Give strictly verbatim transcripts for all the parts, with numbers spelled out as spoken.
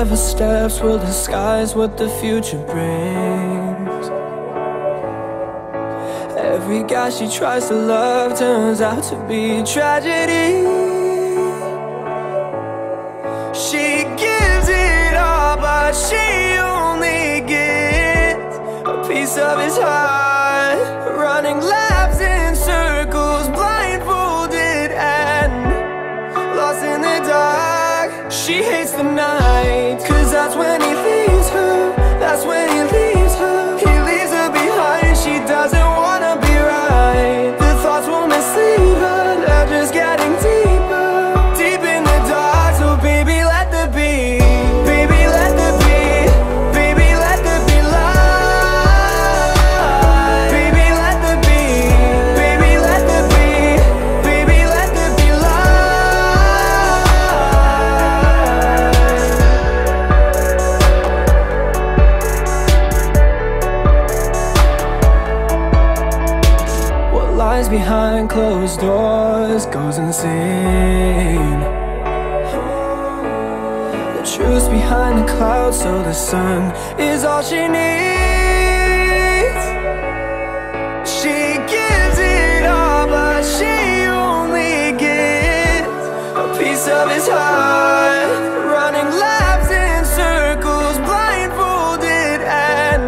Whatever steps will disguise what the future brings. Every guy she tries to love turns out to be a tragedy. She gives it all, but she only gets a piece of his heart. Running laps in circles, blindfolded and lost in the dark. She hates the night, 'cause that's when he leaves her. That's when he leaves her. He leaves her behind. She doesn't wanna be right. The thoughts will mislead her. They're just getting deeper. Behind closed doors goes insane. The truth's behind the clouds, so the sun is all she needs. She gives it all, but she only gets a piece of his heart. Running laps in circles, blindfolded and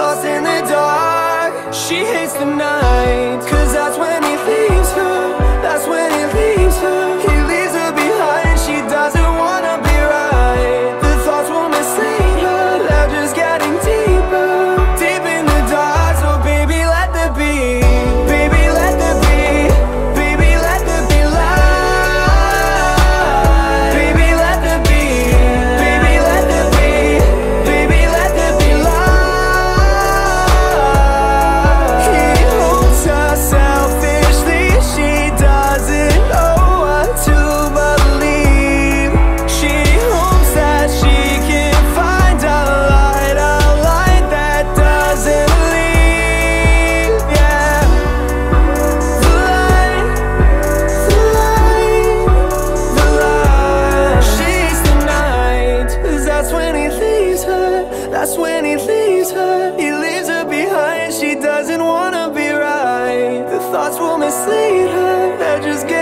lost in the dark. She hates the night, 'cause that's when he leaves her. That's when he leaves her. He leaves her behind. She doesn't wanna be right. The thoughts will mislead her. They're just getting deeper. Deep in the dark, so baby, let there be. Baby, let there be. Baby, let there be light. Baby, let there be. Baby, let there be. Baby, let there be light. He holds her selfishly. She doesn't know what to believe. She hopes that she can find a light, a light that doesn't leave. Yeah, the light, the light, the light. She's the night, 'cause that's when he leaves her. That's when he leaves her. He leaves her behind. She doesn't wanna be right. The thoughts will mislead her. They're just getting